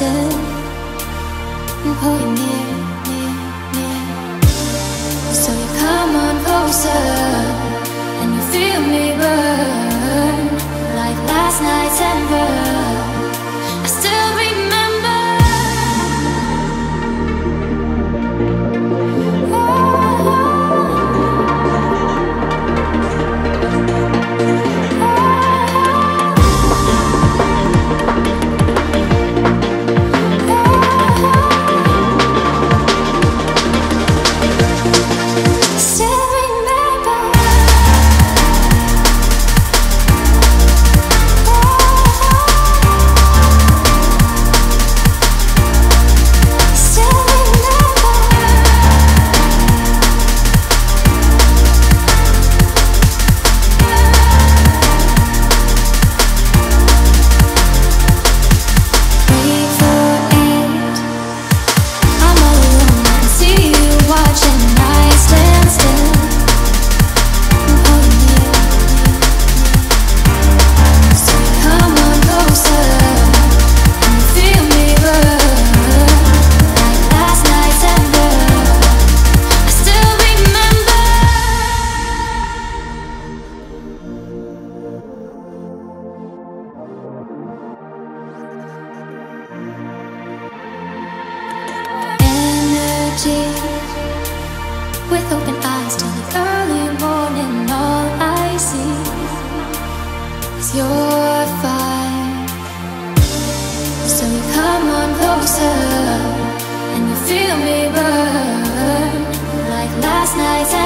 instead you hold me near. So you come on closer and you feel me burn like last night's ember. I still remember. With open eyes till the early morning, all I see is your fire. So you come on closer and you feel me burn like last night's.